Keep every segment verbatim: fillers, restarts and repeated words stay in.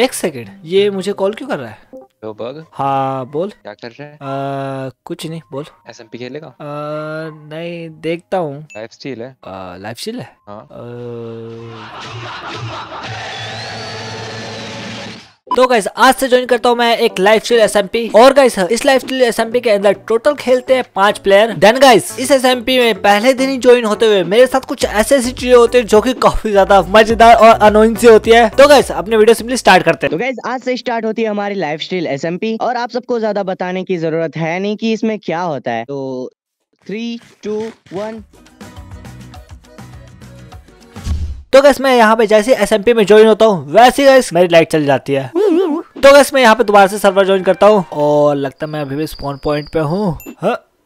एक सेकेंड, ये मुझे कॉल क्यों कर रहा है? तो बग, हाँ बोल, क्या कर रहे हैं? कुछ नहीं, बोल। एसएमपी खेलेगा? आ, नहीं, देखता हूँ। लाइफ स्टील है? आ, लाइफ स्टील है? हाँ। आ... तो गाइस आज से ज्वाइन करता हूँ मैं एक लाइफ स्टील एसएमपी। और गाइस इस लाइफ स्टील एसएमपी के अंदर टोटल खेलते हैं पांच प्लेयर। देन गाइस इस एसएमपी में पहले दिन ही ज्वाइन होते हुए मेरे साथ कुछ ऐसे ऐसी चीजें होती है जो की काफी ज्यादा मजेदार और अनोइंग सी होती है। तो गाइस अपने वीडियो सिंपली स्टार्ट करते हैं। तो गाइस आज से स्टार्ट होती है हमारी लाइफ स्टील एसएमपी और आप सबको ज्यादा बताने की जरूरत है नहीं की इसमें क्या होता है। तो थ्री टू वन। तो गाइस मैं यहाँ पे जैसे एसएमपी में ज्वाइन होता हूँ वैसे गाइस मेरी लाइट चल जाती है। तो गाइस मैं यहाँ पे दोबारा से सर्वर ज्वाइन करता हूँ और लगता है मैं अभी भी स्पॉन पॉइंट पे हूँ।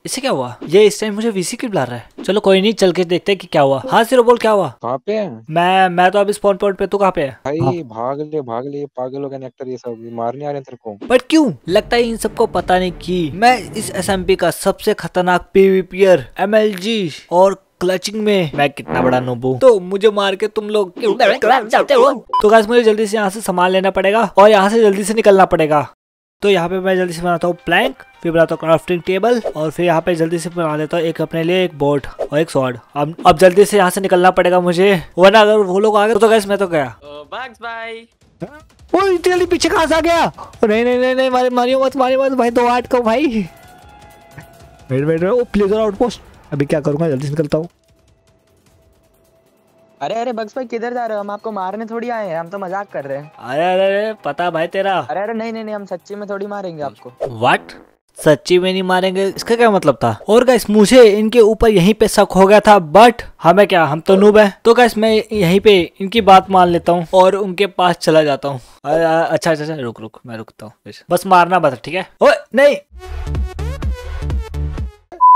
इससे क्या हुआ? ये इस टाइम मुझे वीसी क्यों बुला रहा है? चलो कोई नहीं, चल के देखते हैं कि क्या हुआ। हाँ सिरो बोल, क्या हुआ? कहाँ पे है? मैं मैं तो अभी स्पॉन पॉइंट पे, तू कहाँ पे है? भाई भाग ले भाग ले, पागल हो गए नेक्टर, ये सब मारने आ रहे हैं तेरे को। बट क्यों? लगता है इन सबको पता नहीं कि मैं इस एसएमपी का सबसे खतरनाक पीवीपीयर एमएलजी और क्लचिंग में मैं कितना बड़ा नोबू। तो मुझे मार के तुम लोग जाते हो। तो गाइस मुझे जल्दी से यहाँ से सामान लेना पड़ेगा और यहाँ से जल्दी से निकलना पड़ेगा। तो यहाँ पे मैं जल्दी से बनाता हूँ प्लैंक, फिर बनाता हूँ क्राफ्टिंग टेबल और फिर यहाँ पे जल्दी से बना लेता हूँ एक अपने लिए एक बोट और एक स्वॉर्ड। अब अब जल्दी से यहाँ से निकलना पड़ेगा मुझे, वरना अगर वो लोग आ गए तो गाइस मैं तो गया। ओ इतनी जल्दी पीछे कहाँ से आ गया? नहीं नहीं नहीं मारियो मत मारियो मत भाई, दो आठ को भाई। बैठ बैठ रहे हो प्लेजर आउटपोस्ट। अभी क्या करूंगा, जल्दी से निकलता हूँ। अरे अरे बग्स भाई किधर जा रहे हो? हम आपको मारने थोड़ी आए हैं, हम तो मजाक कर रहे हैं। अरे अरे अरे पता भाई तेरा। अरे अरे नहीं नहीं नहीं, हम सच्ची में थोड़ी मारेंगे आपको। व्हाट? सच्ची में नहीं मारेंगे, इसका क्या मतलब था? और गाइस मुझे इनके ऊपर यहीं पे शक हो गया था, बट हमें क्या, हम तो नूब है। तो गाइस मैं यहीं पे इनकी बात मान लेता हूँ और उनके पास चला जाता हूँ। अच्छा अच्छा अच्छा रुक रुक, मैं रुकता हूँ, बस मारना बता, ठीक है? ओए नहीं।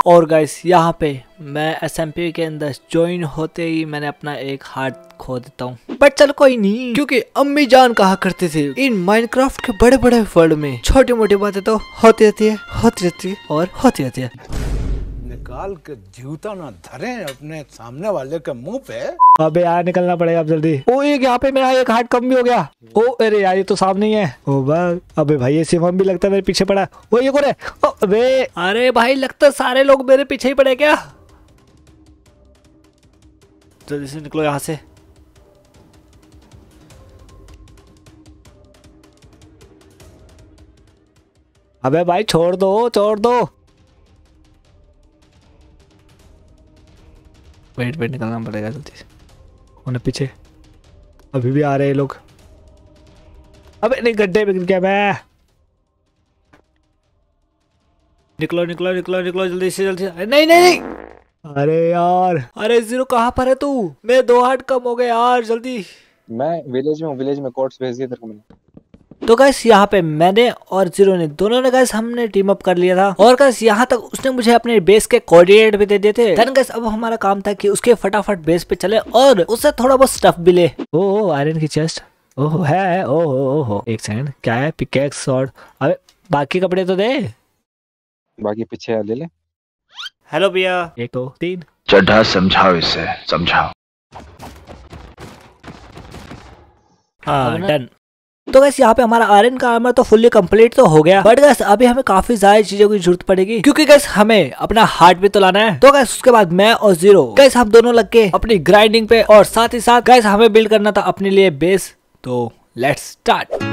और गाइस यहाँ पे मैं एसएमपी के अंदर ज्वाइन होते ही मैंने अपना एक हार्ट खो देता हूँ, बट चल कोई नहीं, क्योंकि अम्मी जान कहा करते थे इन माइनक्राफ्ट के बड़े बड़े वर्ल्ड में छोटी मोटी बातें तो होती रहती है होती रहती है और होती रहती है। निकाल के जूता ना धरे अपने सामने वाले के मुंह पे। अबे यार निकलना पड़ेगा अब जल्दी। ओ एक यहाँ पे मेरा एक हार्ट कम भी हो गया। ओ अरे यार ये तो सामने ही है। ओ वाह, अबे भाई ये सिमम भी लगता है मेरे पीछे पड़ा। ओ ये कौन है? ओ अबे अरे भाई लगता सारे लोग मेरे पीछे ही पड़े क्या? जल्दी से निकलो यहाँ से। अबे भाई छोड़ दो छोड़ दो। वेट वेट निकलना पड़ेगा जल्दी से, उन्हें पीछे अभी भी आ रहे हैं लोग। अबे नहीं गड्ढे में गिर गया मैं। निकलो निकलो निकलो निकलो जल्दी से जल्दी से। नहीं नहीं नहीं अरे यार, अरे जीरो कहाँ पर है तू? मेरे दो हार्ट कम हो गए यार, जल्दी। मैं विलेज में हूँ, विलेज में कोर्ट्स भेज दिए तेरे को मैंने। तो गाइस यहाँ पे मैंने और जीरो ने दोनों ने गाइस हमने टीम अप कर लिया था और गाइस यहाँ तक उसने मुझे अपने बेस के कोऑर्डिनेट भी दे दिए थे। देन गाइस अब हमारा काम था कि उसके फटाफट बेस पे चले और उससे थोड़ा बहुत स्टफ भी ले। ओह आयरन की चेस्ट, ओह है, ओह ओह एक सेकंड, क्या है? Pickaxe, sword. अबे बाकी कपड़े तो दे, बाकी पीछे ले ले। हेलो भैया, एक दो तीन चड्ढा समझाओ, इसे समझाओ। हाँ डन। तो गाइस यहाँ पे हमारा आयरन का आर्मर तो फुल्ली कंप्लीट तो हो गया, बट गाइस अभी हमें काफी सारी चीजों की जरूरत पड़ेगी क्योंकि गाइस हमें अपना हार्ट भी तो लाना है। तो गाइस उसके बाद मैं और जीरो गाइस हम दोनों लग के अपनी ग्राइंडिंग पे और साथ ही साथ गाइस हमें बिल्ड करना था अपने लिए बेस। तो लेट्स स्टार्ट।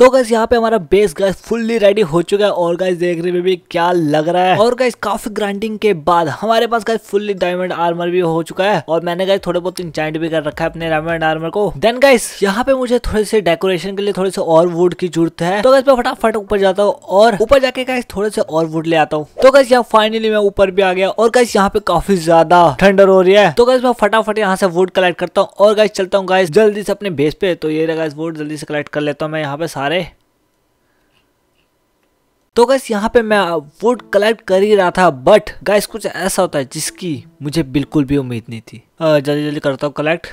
तो गाइस यहाँ पे हमारा बेस गाइस फुल्ली रेडी हो चुका है और गाइस देखने में भी क्या लग रहा है। और गाइस काफी ग्राइंडिंग के बाद हमारे पास गाइस फुल्ली डायमंड आर्मर भी हो चुका है और मैंने गाइस थोड़े बहुत इंचाइंट भी कर रखा है अपने डायमंड आर्मर को। देन गाइस यहाँ पे मुझे थोड़े से डेकोरेशन के लिए थोड़े से और वुड की जरूरत है। तो गाइस मैं फटाफट ऊपर जाता हूँ और ऊपर जाके गाइस थोड़े से और वुड ले आता हूँ। तो गाइस यहाँ फाइनली मैं ऊपर भी आ गया और गाइस यहाँ पे काफी ज्यादा ठंडर हो रही है। तो गाइस मैं फटाफट यहाँ से वुड कलेक्ट करता हूँ और गाइस चलता हूँ गाइस जल्दी से अपने बेस पे। तो ये रहा गाइस वुड, जल्दी से कलेक्ट कर लेता हूँ मैं यहाँ पे। तो गाइस यहाँ पे मैं वुड कलेक्ट कर ही रहा था, बट गाइस कुछ ऐसा होता है जिसकी मुझे बिल्कुल भी उम्मीद नहीं थी। जल्दी जल्दी करता हूँ कलेक्ट।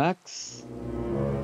बैक्स